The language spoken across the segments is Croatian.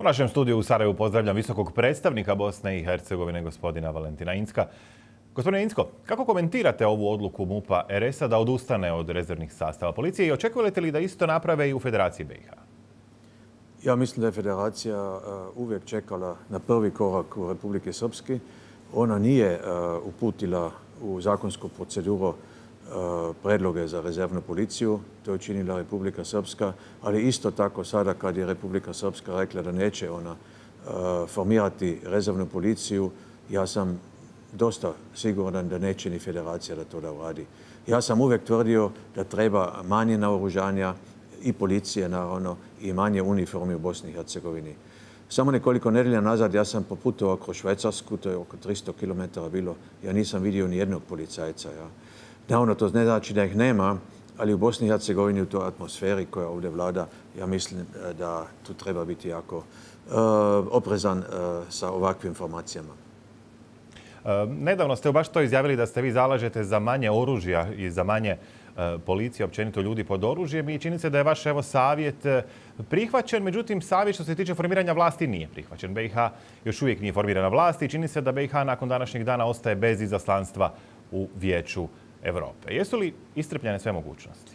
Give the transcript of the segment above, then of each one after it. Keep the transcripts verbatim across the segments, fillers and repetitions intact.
U našem studiju u Sarajevu pozdravljam visokog predstavnika Bosne i Hercegovine, gospodina Valentina Inzka. Gospodine Inzko, kako komentirate ovu odluku MUP-a er es a da odustane od rezervnih sastava policije i očekujete li da isto naprave i u Federaciji BiH? Ja mislim da je Federacija uvijek čekala na prvi korak u Republike Srpske. Ona nije uputila u zakonsku proceduru predloge za rezervnu policiju. To je učinila Republika Srpska, ali isto tako sada kad je Republika Srpska rekla da neće ona formirati rezervnu policiju, ja sam dosta siguran da neće ni Federacija da to da uradi. Ja sam uvijek tvrdio da treba manje naoružanja i policije, naravno, i manje uniformi u Bosni i Hercegovini. Samo nekoliko nedelja nazad ja sam poputovao kroz Švajcarsku, to je oko tristo kilometara bilo. Ja nisam vidio ni jednog policajca. Naravno, to ne znači da ih nema, ali u Bosni i Hercegovini u toj atmosferi koja ovdje vlada, ja mislim da tu treba biti jako oprezan sa ovakvim informacijama. Nedavno ste baš to izjavili da ste vi zalažete za manje oružja i za manje policije, općenito ljudi pod oružjem, i čini se da je vaš evo savjet prihvaćen. Međutim, savjet što se tiče formiranja vlasti nije prihvaćen. BiH još uvijek nije formirana vlasti i čini se da BiH nakon današnjeg dana ostaje bez izaslanstva u Vijeću Europe. Jesu li iscrpljene sve mogućnosti?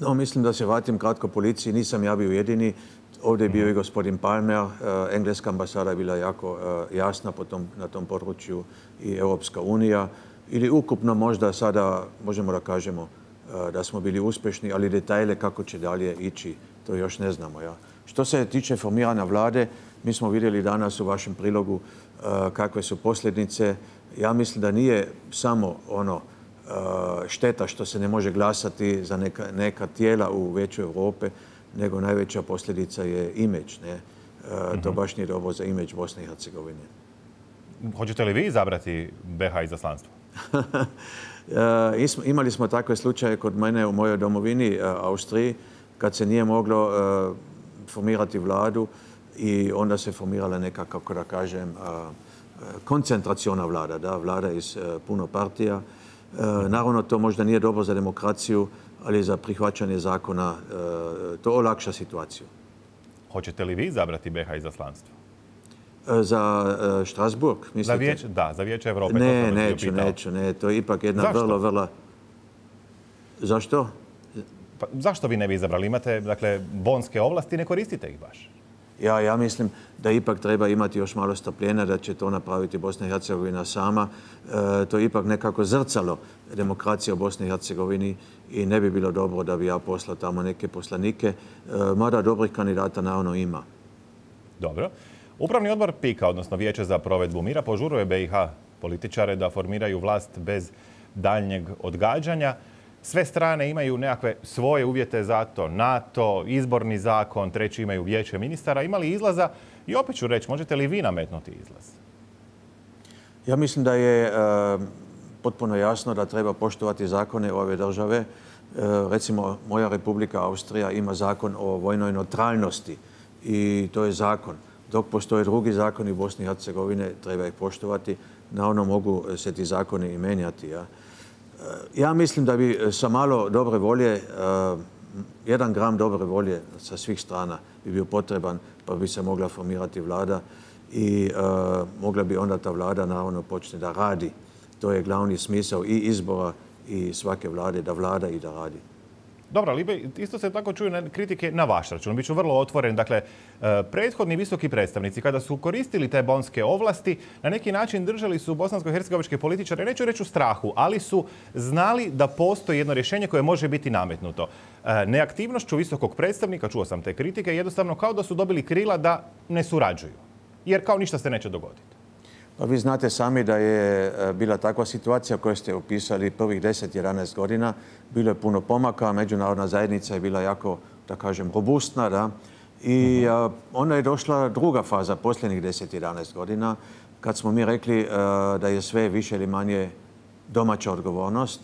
No, mislim da se vratim kratko policiji. Nisam ja bio jedini. Ovdje je bio i gospodin Palmer. Engleska ambasada je bila jako jasna na tom području i Europska unija. Ili ukupno možda sada možemo da kažemo da smo bili uspešni, ali detalje kako će dalje ići, to još ne znamo. Što se tiče formiranja vlade, mi smo vidjeli danas u vašem prilogu kakve su posljedice. Ja mislim da nije samo ono šteta što se ne može glasati za neka tijela u Vijeću Europe, nego najveća posljedica je imidž. To baš nije dobro za imidž Bosne i Hercegovine. Hoćete li vi izabrati BiH izaslanstvo? Imali smo takve slučaje kod mene u mojoj domovini, Austriji, kad se nije moglo formirati vladu i onda se formirala neka, kako da kažem, koncentraciona vlada, vlada iz puno partija. Naravno, to možda nije dobro za demokraciju, ali za prihvaćanje zakona to olakša situaciju. Hoćete li vi izabrati BiH izaslanstvo? Za Strasburg, mislite? Da, za Vijeće Evrope. Ne, neću, neću. To je ipak jedna vrlo, vrlo... Zašto? Zašto vi ne bi izabrali? Imate, dakle, bonske ovlasti, ne koristite ih baš. Ja mislim da ipak treba imati još malo strpljenja, da će to napraviti Bosna i Hercegovina sama. To je ipak nekako zrcalo demokracije u Bosni i Hercegovini i ne bi bilo dobro da bi ja poslao tamo neke poslanike. Mada dobrih kandidata naravno ima. Dobro. Upravni odbor pika, odnosno Vijeće za provedbu mira, požuruje BiH političare da formiraju vlast bez daljnjeg odgađanja. Sve strane imaju nekakve svoje uvjete za to. NATO, izborni zakon, treći imaju vijeće ministara. Ima li izlaza? I opet ću reći, možete li vi nametnuti izlaz? Ja mislim da je potpuno jasno da treba poštovati zakone ove države. Recimo, moja Republika Austrija ima zakon o vojnoj neutralnosti i to je zakon. Dok postoje drugi zakoni Bosne i Hercegovine, treba ih poštovati. Naravno, mogu se ti zakoni i menjati. Ja mislim da bi sa malo dobre volje, jedan gram dobre volje sa svih strana bi bio potreban, pa bi se mogla formirati vlada i mogla bi onda ta vlada naravno počne da radi. To je glavni smisao i izbora i svake vlade, da vlada i da radi. Dobro, ali isto se tako čuju kritike na vaš račun. Biću vrlo otvoren. Dakle, prethodni visoki predstavnici, kada su koristili te bonske ovlasti, na neki način držali su bosansko-hercegovačke političare, neću reći u strahu, ali su znali da postoji jedno rješenje koje može biti nametnuto. Neaktivnošću visokog predstavnika, čuo sam te kritike, jednostavno kao da su dobili krila da ne surađuju. Jer kao ništa se neće dogoditi. Pa vi znate sami da je bila takva situacija koju ste opisali prvih deset do jedanaest godina. Bilo je puno pomaka, međunarodna zajednica je bila jako, da kažem, robustna. I onda je došla druga faza posljednjih deset do jedanaest godina, kad smo mi rekli da je sve više ili manje domaća odgovornost.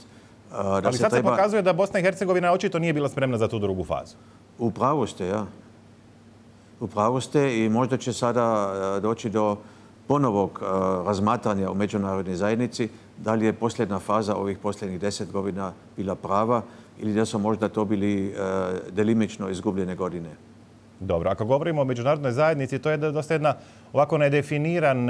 Ali sad se pokazuje da Bosna i Hercegovina očito nije bila spremna za tu drugu fazu. U pravu ste, ja. U pravu ste i možda će sada doći do ponovog razmatranja u međunarodnoj zajednici, da li je posljedna faza ovih posljednjih deset godina bila prava ili da su možda to bili delimično izgubljene godine. Dobro, ako govorimo o međunarodnoj zajednici, to je dosta jedna ovako nedefiniran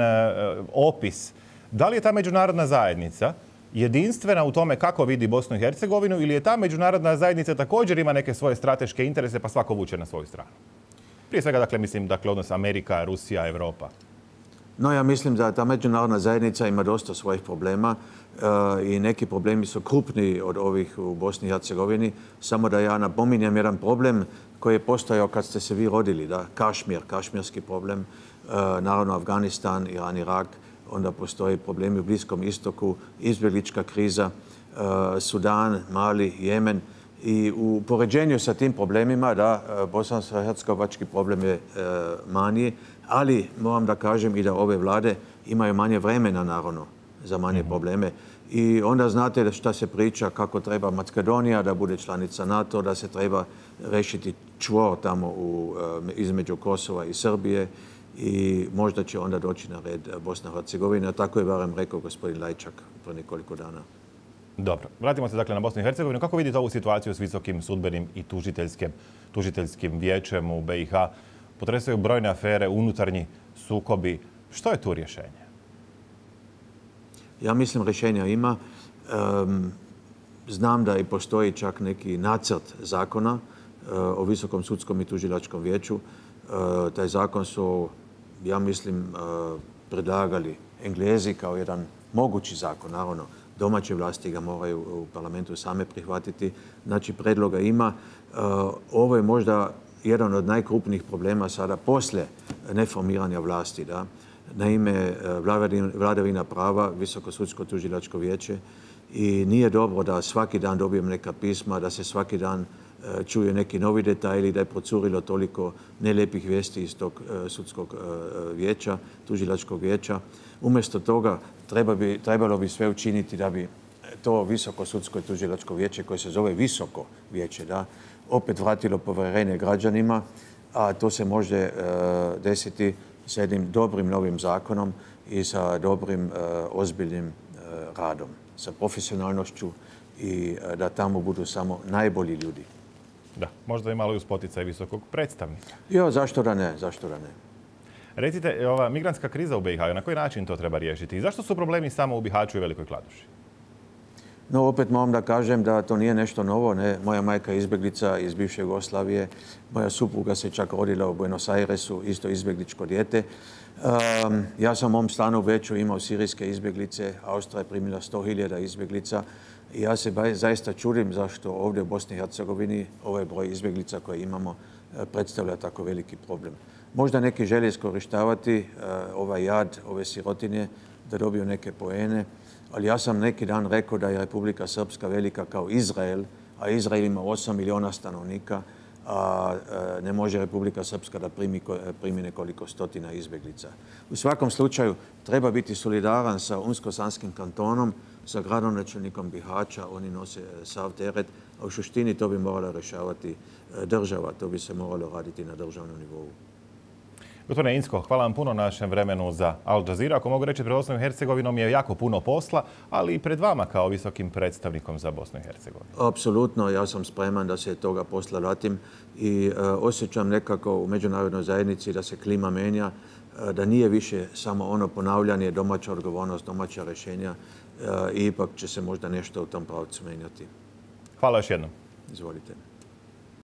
opis. Da li je ta međunarodna zajednica jedinstvena u tome kako vidi Bosnu i Hercegovinu ili je ta međunarodna zajednica također ima neke svoje strateške interese pa svako vuče na svoju stranu? Prije svega, dakle, mislim, dakle, odnos Amerika, Rusija, Evropa. No, ja mislim da ta međunarodna zajednica ima dosta svojih problema i neki problemi su krupniji od ovih u Bosni i Hercegovini. Samo da ja napominjem jedan problem koji je postojao kad ste se vi rodili, da, Kašmir, kašmirski problem, naravno Afganistan, Iran, Irak, onda postoji problemi u Bliskom istoku, izbjeglička kriza, Sudan, Mali, Jemen. I u poređenju sa tim problemima, da, bosansko-hercegovački problem je manji, ali moram da kažem i da ove vlade imaju manje vremena, naravno, za manje probleme. I onda znate šta se priča, kako treba Makedonija da bude članica NATO, da se treba rešiti čvor tamo između Kosova i Srbije i možda će onda doći na red Bosna i Hercegovina. Tako je barem rekao gospodin Lajčak pre nekoliko dana. Dobro. Vratimo se dakle na Bosnu i Hercegovinu. Kako vidite ovu situaciju s Visokim sudbenim i tužiteljskim vijećem u BiH? Potresaju brojne afere, unutarnji sukobi. Što je tu rješenje? Ja mislim rješenja ima. Znam da i postoji čak neki nacrt zakona o Visokom sudskom i tužilačkom vijeću. Taj zakon su, ja mislim, predlagali Englezi kao jedan mogući zakon, naravno. Domaće vlasti ga moraju u parlamentu same prihvatiti. Znači, predloga ima. Ovo je možda jedan od najkrupnijih problema sada posle neformiranja vlasti. Naime, vladavina prava, Visokosudsko tužilačko vijeće. I nije dobro da svaki dan dobijem neka pisma, da se svaki dan čuje neki novi detalji, da je procurilo toliko nelepih vijesti iz tog sudskog vijeća, tužilačkog vijeća. Umjesto toga trebalo bi sve učiniti da bi to visoko sudsko i tužilačko vijeće, koje se zove visoko vijeće, opet vratilo povjerenje građanima, a to se može desiti s jednim dobrim novim zakonom i sa dobrim, ozbiljnim radom, sa profesionalnošću i da tamo budu samo najbolji ljudi. Da, možda i malo i uz poticaj visokog predstavnika. Jo, zašto da ne, zašto da ne. Recite, ova migrantska kriza u BiH, na koji način to treba riješiti? I zašto su problemi samo u Bihaću i Velikoj Kladuši? No, opet moram da kažem da to nije nešto novo. Moja majka je izbjeglica iz bivše Jugoslavije. Moja supruga se čak rodila u Buenos Airesu, isto izbjegličko dijete. Ja sam u mom stanu već imao sirijske izbjeglice. Austrija je primila sto hiljada izbjeglica. I ja se zaista čudim zašto ovdje u Bosni i Hercegovini ovaj broj izbjeglica koje imamo predstavlja tako veliki problem. Možda neki žele iskorištavati ovaj jad, ove sirotinje, da dobiju neke poene. Ali ja sam neki dan rekao da je Republika Srpska velika kao Izrael, a Izrael ima osam miliona stanovnika, a ne može Republika Srpska da primi nekoliko stotina izbjeglica. U svakom slučaju treba biti solidaran sa Unsko-Sanskim kantonom, sa gradonačelnikom Bihaća, oni nose sav teret, a u suštini to bi morala rješavati država, to bi se moralo raditi na državnom nivou. Gospodine Inzko, hvala vam puno na našem vremenu za Al Jazeera. Ako mogu reći, pred Bosnom i Hercegovinom je jako puno posla, ali i pred vama kao visokim predstavnikom za Bosnu i Hercegovinu. Apsolutno, ja sam spreman da se toga posla vratim i osjećam nekako u međunarodnoj zajednici da se klima menja, da nije više samo ono ponavljanje, domaća odgovornost, domaća rješenja i ipak će se možda nešto u tom pravcu menjati. Hvala još jednom. Izvolite.